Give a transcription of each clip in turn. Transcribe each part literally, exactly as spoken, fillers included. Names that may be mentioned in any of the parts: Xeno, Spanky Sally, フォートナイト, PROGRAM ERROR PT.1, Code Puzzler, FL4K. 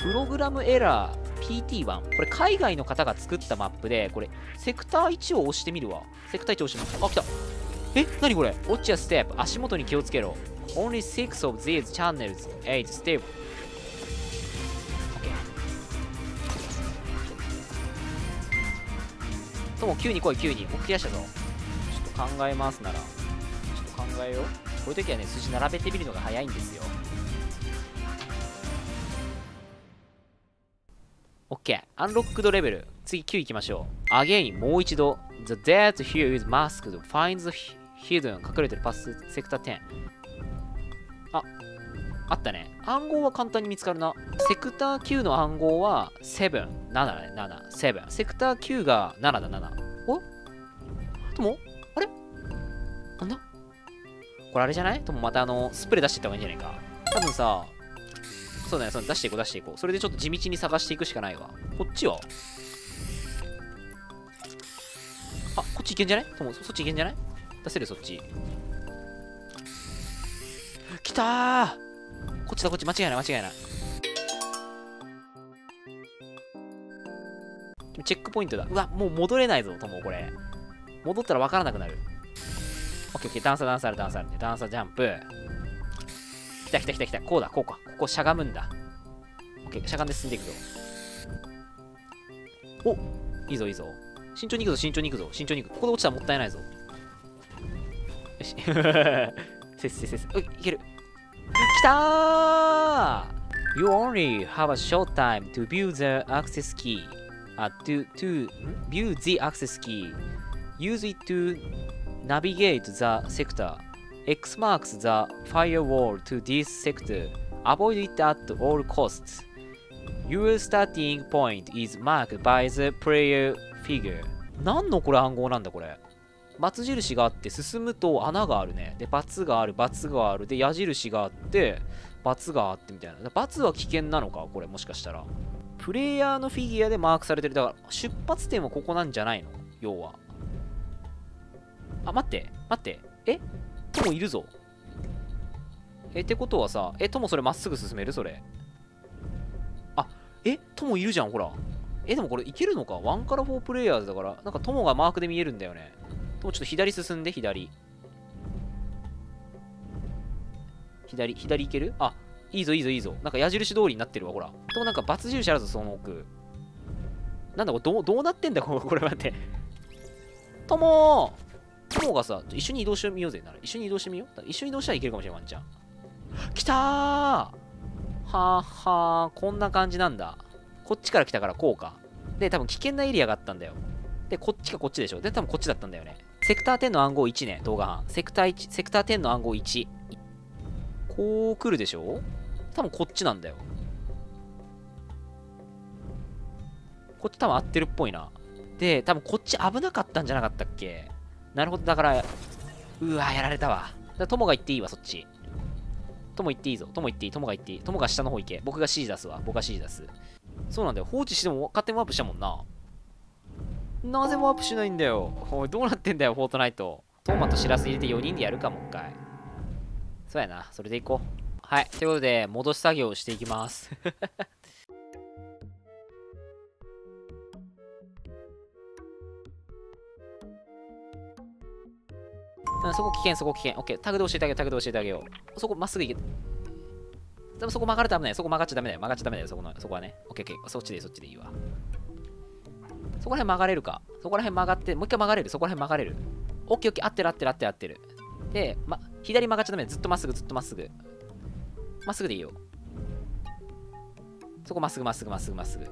プログラムエラー ピーティーワン、 これ海外の方が作ったマップで、これセクターいちを押してみるわ。セクターいちを押してみる。あ、来た。え、なにこれ。 Watch your step、 足元に気をつけろ。 Only six of these channels ain't stable。 OK ともきゅうに来い、きゅうに起き出したぞ。ちょっと考えますならちょっと考えよう。こういう時はね、数字並べてみるのが早いんですよ。OK、 アンロックドレベル。次きゅういきましょう。Again、 もう一度。The dead here is masked, finds hidden、 隠れてるパスセクターじゅう。あ、あったね。暗号は簡単に見つかるな。セクターきゅうの暗号はなな、ななだね、なな、なな。セクターきゅうがななだ、なな。おとも、あれなんだこれ、あれじゃないとも、またあの、スプレー出していった方がいいんじゃないか。多分さ、そうだね、そうだね、出していこう、出していこう。それでちょっと地道に探していくしかないわ。こっちはあ、こっちいけんじゃないとも、そっちいけんじゃない出せる、そっち。来たー、こっちだ、こっち、間違いない、間違いない。チェックポイントだ。うわ、もう戻れないぞ、とも、これ。戻ったら分からなくなる。オッケーオッケー、段差、段差ある、段差ある。段差ジャンプ。来た来た来た来た。こうだ、こうか。ここしゃがむんだ。オッケー、しゃがんで進んでいくぞ。お、いいぞいいぞ。慎重に行くぞ、慎重に行くぞ、慎重に行く。ここで落ちたらもったいないぞ。よし。せっせっせっせ。おい、いける。きたー！ You only have a short time to view the access key. あ、to, to view the access key. Use it to navigate the sector.X marks the firewall to this sector. Avoid it at all costs. Your starting point is marked by the player figure. 何のこれ暗号なんだこれ。×印があって進むと穴があるね。で、×がある、×がある。で、矢印があって、×があってみたいな。×は危険なのかこれもしかしたら。プレイヤーのフィギュアでマークされてる。だから出発点はここなんじゃないの要は。あ、待って、待って。えトモいるぞ。え、ってことはさ、え、トモそれまっすぐ進めるそれ。あ、え、トモいるじゃん、ほら。え、でもこれいけるのか ?ワン からフォープレイヤーズだから、なんかトモがマークで見えるんだよね。トモちょっと左進んで、左。左、左いける？あ、いいぞいいぞいいぞ。なんか矢印通りになってるわ、ほら。トモなんか×印あるぞ、その奥。なんだこれ、どう、どうなってんだ、これ待って。トモートモがさ、一緒に移動してみようぜ。なら一緒に移動してみよう。一緒に移動したらいけるかもしれない、ワンちゃん。来たーはーはー、こんな感じなんだ。こっちから来たからこうか。で、多分危険なエリアがあったんだよ。で、こっちかこっちでしょ。で、多分こっちだったんだよね。セクターじゅうの暗号いちね、動画班。セクターいち、セクターじゅうの暗号いち。こう来るでしょ。多分こっちなんだよ。こっち多分合ってるっぽいな。で、多分こっち危なかったんじゃなかったっけ。なるほど、だから、うわ、やられたわ。トモが行っていいわ、そっち。トモ行っていいぞ、トモ行っていい、トモが行っていい。トモが下の方行け。僕が C 出すわ、僕が C 出す。そうなんだよ、放置しても勝手にワープしたもんな。なぜワープしないんだよ。おい、どうなってんだよ、フォートナイト。トーマとシラス入れてよにんでやるか、もう一回。そうやな、それで行こう。はい、ということで、戻し作業をしていきます。そこ危険、そこ危険。オッケー。タグで教えてあげよう、タグで教えてあげよう。そこまっすぐ行け。でもそこ曲がると危ない。そこ曲がっちゃダメだよ。曲がっちゃダメだよ、そこの、そこはね。オッケー、オッケー。そっちで、そっちでいいわ。そこら辺曲がれるか。そこら辺曲がって、もう一回曲がれる。そこら辺曲がれる。オッケー、オッケー。合ってる、合ってる、合ってる、合ってる。で、ま、左曲がっちゃダメだよ。ずっとまっすぐ、ずっとまっすぐ。まっすぐでいいよ。そこまっすぐ、まっすぐ、まっすぐ、まっすぐ。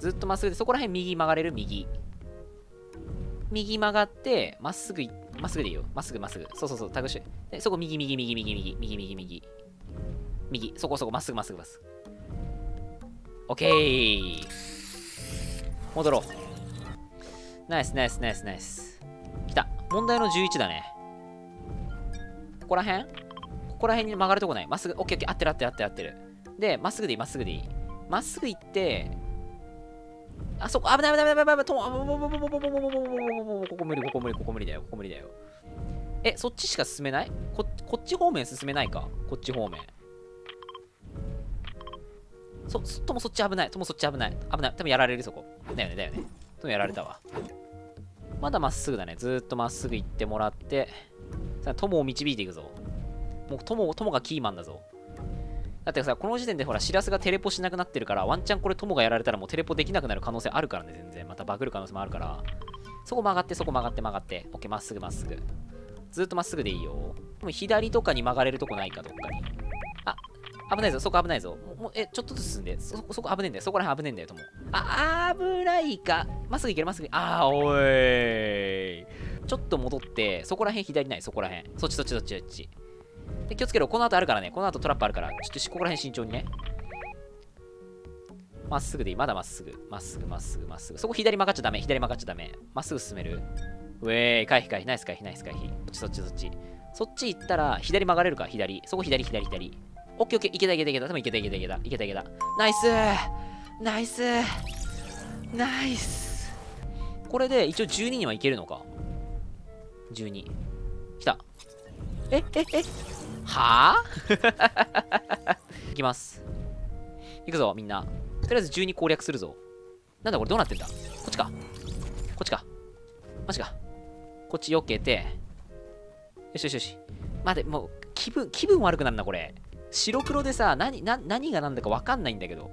ずっとまっすぐで、そこら辺右曲がれる、右。右曲がって、まっすぐ行って。まっすぐでいいよ。まっすぐまっすぐ。そうそうそう。タグして。で、そこ右右右右右右右右右。そこそこまっすぐまっすぐまっすぐ。オッケー。戻ろう。ナイスナイスナイスナイス。来た。問題のじゅういちだね。ここら辺？ここら辺に曲がるとこない。まっすぐ。オッケーオッケー。合ってる合ってる合ってる合ってる。で、まっすぐでいいまっすぐでいい。まっすぐ行って、あそこ、危ない危ない危ない危ない危ない。ここ無理、ここ無理、ここ無理だよ、ここ無理だよ。え、そっちしか進めない？こっち方面進めないか？こっち方面。そ、ともそっち危ない。ともそっち危ない。危ない。多分やられる、そこ。だよね、だよね。ともやられたわ。まだまっすぐだね。ずーっとまっすぐ行ってもらって、さ、ともを導いていくぞ。もう、とも、ともがキーマンだぞ。だってさ、この時点でほら、シラスがテレポしなくなってるから、ワンチャンこれトモがやられたらもうテレポできなくなる可能性あるからね、全然。またバグる可能性もあるから。そこ曲がって、そこ曲がって曲がって。オッケー、まっすぐまっすぐ。ずっとまっすぐでいいよ。でも左とかに曲がれるとこないか、どっかに。あ、危ないぞ、そこ危ないぞ。もうえ、ちょっとずつ進んで。そこ、そこ危ねえんだよ。そこら辺危ねえんだよ、トモ。あ、危ないか。まっすぐ行ける、まっすぐ。あー、おい。ちょっと戻って、そこら辺左ない、そこら辺。そっちそっちそっちそっち。で気をつけろ。この後あるからね。この後トラップあるから。ちょっとここら辺慎重にね。まっすぐでいい。まだまっすぐ。まっすぐ、まっすぐ、まっすぐ。そこ左曲がっちゃダメ。左曲がっちゃダメ。まっすぐ進める。うえーい。回避回避。ナイス回避、ナイス回避。そっちそっちそっち。そっち行ったら、左曲がれるか。左。そこ左、左、左。オッケーオッケー。いけたいけたいけた。多分いけたいけたいけた。いけたいけた。ナイスナイスナイス。これで一応じゅうににはいけるのか。じゅうに。来た。えええはぁいきます。いくぞ、みんな。とりあえずじゅうに攻略するぞ。なんだこれどうなってんだ？こっちか。こっちか。マジか。こっち避けて。よしよしよし。待て、もう、気分、気分悪くなるな、これ。白黒でさ、何、な、何が何だか分かんないんだけど。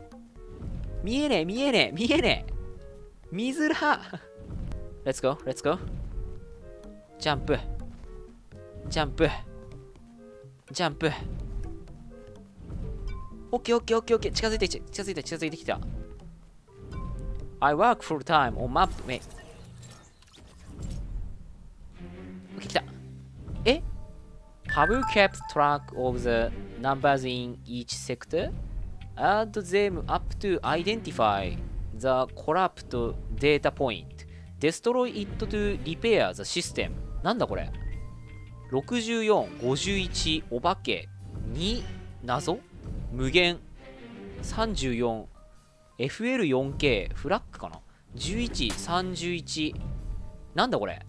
見えねえ、見えねえ、見えねえ。見づら。レッツゴー、レッツゴー。ジャンプ。ジャンプ。ジャンプ。オッケーオッケーオッケーオッケー。近づいてきた。近づいてきた。近づいてきた。I work full time on map. オッケー、来た。え ?Have you kept track of the numbers in each sector? Add them up to identify the corrupt data point. Destroy it to repair the system. なんだこれろくじゅうよん、ごじゅういち、お化け、に、謎、無限、さんじゅうよん、エフエルフォーケー、フラッグかな？ じゅういち、さんじゅういち、なんだこれ？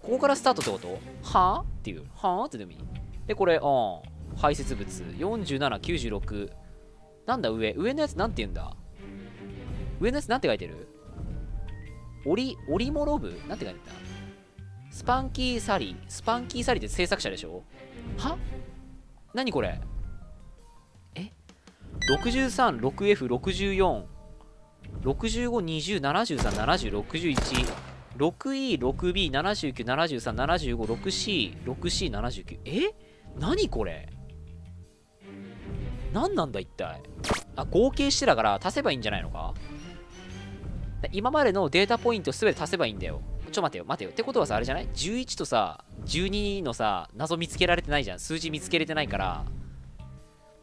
ここからスタートってこと？はぁ？っていう、はぁ？って意味。で、これ、うん、排泄物、よんじゅうなな、きゅうじゅうろく、なんだ上、上のやつなんて言うんだ？上のやつなんて書いてる？オリ、オリモロブ？なんて書いてた？スパンキーサリー。スパンキーサリーって制作者でしょ？は？何これ？え？ろくじゅうさん、ろくエフ、ろくじゅうよん、ろくじゅうご、にじゅう、ななじゅうさん、ななじゅう、ろくじゅういち、ろくイー、ろくビー、ななじゅうきゅう、ななじゅうさん、ななじゅうご、ろくシー、ろくシー、ななじゅうきゅう。え？何これ？何なんだ一体。あ、合計してだから足せばいいんじゃないのか？今までのデータポイントすべて足せばいいんだよ。ちょ、待てよ、待てよ。ってことはさ、あれじゃない ?じゅういち とさ、じゅうにのさ、謎見つけられてないじゃん。数字見つけれてないから、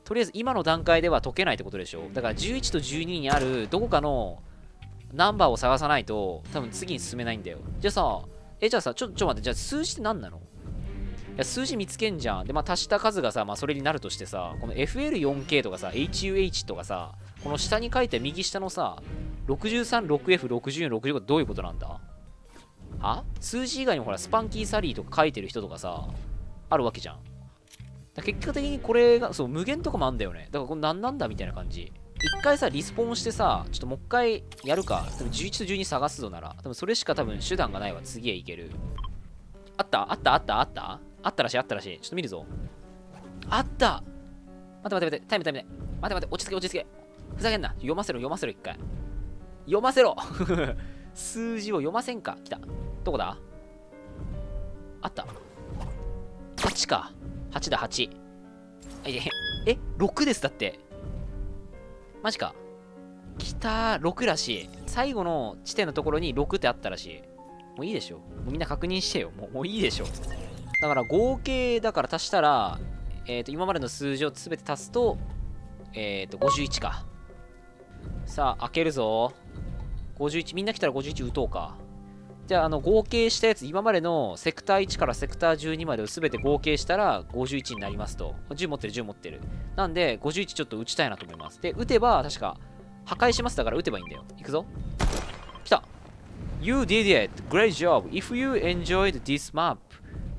とりあえず今の段階では解けないってことでしょ。だからじゅういちとじゅうににあるどこかのナンバーを探さないと、多分次に進めないんだよ。じゃあさ、え、じゃあさ、ちょ、ちょ、待って、じゃあ数字って何なの？いや、数字見つけんじゃん。で、まあ足した数がさ、まあそれになるとしてさ、この エフエルフォーケー とかさ、エイチユーエイチ とかさ、この下に書いて右下のさ、ろくじゅうさん、ろくエフ、ろくじゅうよん、ろくじゅうご、どういうことなんだ？は？数字以外にもほら、スパンキーサリーとか書いてる人とかさ、あるわけじゃん。だ結果的にこれが、そう、無限とかもあんだよね。だからこれ何なんだみたいな感じ。一回さ、リスポンしてさ、ちょっともう一回やるか。多分じゅういちとじゅうに探すぞなら。多分それしか多分手段がないわ。次へ行ける。あったあったあったあったあったらしいあったらしい。ちょっと見るぞ。あった待って待って待って、タイムタイムタイム。待って待って、落ち着け落ち着け。ふざけんな。読ませろ読ませろ一回。読ませろ数字を読ませんか。来た。どこだ？あった。はちか。はちだ、はち。え、ろくです。だって。マジか。来た、ろくらしい。最後の地点のところにろくってあったらしい。もういいでしょ。もうみんな確認してよ。もう、もういいでしょ。だから合計だから足したら、えっと、今までの数字を全て足すと、えっと、ごじゅういちか。さあ、開けるぞ。ごじゅういち、みんな来たらごじゅういち打とうか。じゃあ、あの、合計したやつ、今までのセクターいちからセクターじゅうにまでを全て合計したらごじゅういちになりますと。じゅう持ってる、じゅう持ってる。なんで、ごじゅういちちょっと打ちたいなと思います。で、打てば、確か、破壊しますだから打てばいいんだよ。いくぞ。来た。You did it. Great job. If you enjoyed this map,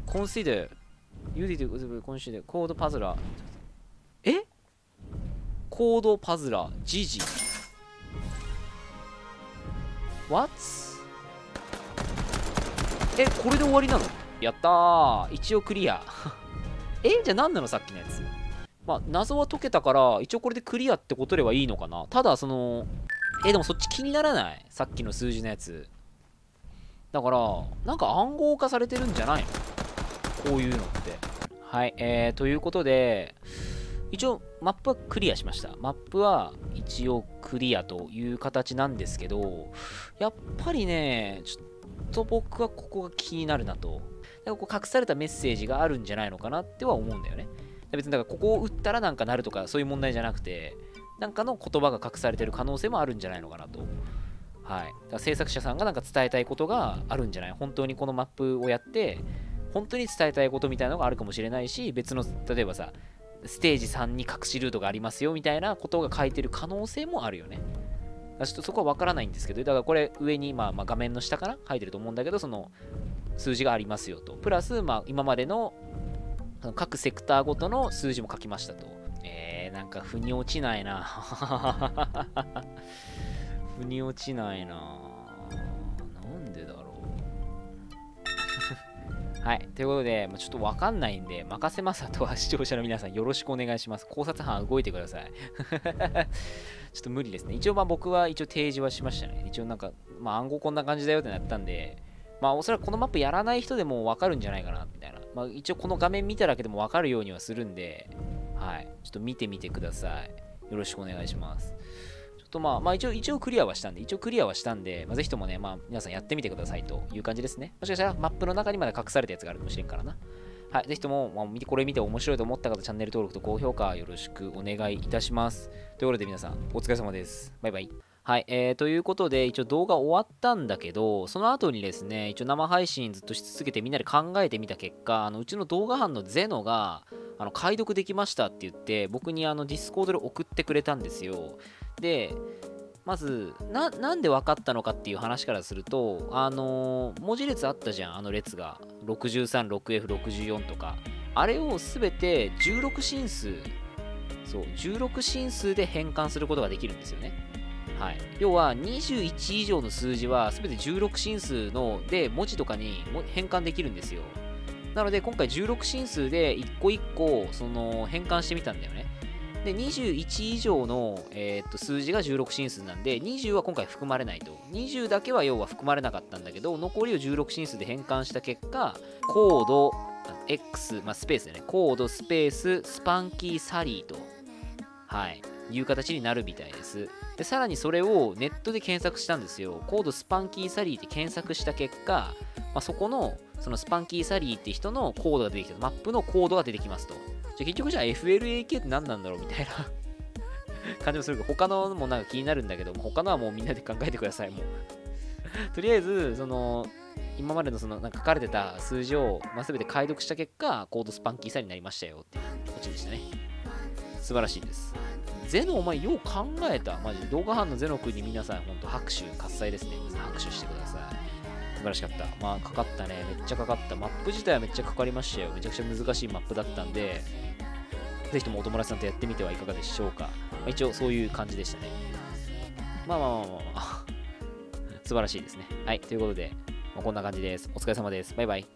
consider. You did it. Consider. Code puzzler. え？コードパズラージジ What？ え、これで終わりなの？やったー、一応クリアえ、じゃあ何なのさっきのやつ。まあ謎は解けたから一応これでクリアってことればいいのかな。ただそのえ、でもそっち気にならない、さっきの数字のやつだから、なんか暗号化されてるんじゃないの、こういうのって。はい、えー、ということで一応マップはクリアしました。マップは一応クリアという形なんですけど、やっぱりねちょっと僕はここが気になるなと。なんかこう隠されたメッセージがあるんじゃないのかなっては思うんだよね。別にだからここを打ったらなんかなるとかそういう問題じゃなくて、なんかの言葉が隠されてる可能性もあるんじゃないのかなと。はい、だから制作者さんがなんか伝えたいことがあるんじゃない、本当にこのマップをやって本当に伝えたいことみたいなのがあるかもしれないし、別の例えばさステージさんに隠しルートがありますよみたいなことが書いてる可能性もあるよね。ちょっとそこは分からないんですけど、だからこれ上に、まあ、まあ画面の下から書いてると思うんだけど、その数字がありますよと、プラスまあ今までの各セクターごとの数字も書きましたと。えー、なんか腑に落ちないな腑に落ちないな、なんでだろうはい、ということで、まあ、ちょっとわかんないんで任せます。あとは視聴者の皆さんよろしくお願いします。考察班動いてくださいちょっと無理ですね。一応まあ僕は一応提示はしましたね。一応なんか、まあ、暗号こんな感じだよってなったんで、まあおそらくこのマップやらない人でもわかるんじゃないかなみたいな。まあ一応この画面見ただけでもわかるようにはするんで、はい、ちょっと見てみてください。よろしくお願いします。ちょっとまあ、まあ一応、一応クリアはしたんで、一応クリアはしたんで、まあ、ぜひともね、まあ皆さんやってみてくださいという感じですね。もしかしたらマップの中にまだ隠されたやつがあるかもしれんからな。はい、ぜひとも、まあ、これ見て面白いと思った方、チャンネル登録と高評価よろしくお願いいたします。ということで皆さん、お疲れ様です。バイバイ。はい、えー、ということで一応動画終わったんだけど、その後にですね一応生配信ずっとし続けてみんなで考えてみた結果、あのうちの動画班のゼノがあの解読できましたって言って僕にあのディスコードで送ってくれたんですよ。でまず な, なんで分かったのかっていう話からすると、あのー、文字列あったじゃん、あの列が ろくじゅうさん、ろくエフ、ろくじゅうよん とか、あれを全てじゅうろく進数、そうじゅうろく進数で変換することができるんですよね。はい、要はにじゅういち以上の数字は全てじゅうろく進数ので文字とかに変換できるんですよ。なので今回じゅうろく進数でいっこいっこその変換してみたんだよね。でにじゅういち以上の、えー、っと数字がじゅうろく進数なんでにじゅうは今回含まれないと。にじゅうだけは要は含まれなかったんだけど、残りをじゅうろく進数で変換した結果、コード X、まあ、スペースでね、コードスペーススパンキーサリーと、はい、いう形になるみたいです。でさらにそれをネットで検索したんですよ。コードスパンキーサリーって検索した結果、まあ、そこのそのスパンキーサリーって人のコードが出てきた、マップのコードが出てきますと。じゃあ結局じゃあ エフエルエーケー って何なんだろうみたいな感じもするけど、他のもなんか気になるんだけど、他のはもうみんなで考えてくださいもうとりあえずその今までのそのなんか書かれてた数字を、まあ、全て解読した結果コードスパンキーサリーになりましたよっていうオチでしたね。素晴らしいです。ゼノお前よう考えた、マジで動画班のゼノ君に皆さん本当拍手喝采ですね。拍手してください。素晴らしかった。まあかかったね、めっちゃかかった。マップ自体はめっちゃかかりましたよ。めちゃくちゃ難しいマップだったんで、ぜひともお友達さんとやってみてはいかがでしょうか。まあ、一応そういう感じでしたね。まあまあまあまあ、まあ、素晴らしいですね。はい、ということで、まあ、こんな感じです。お疲れ様です。バイバイ。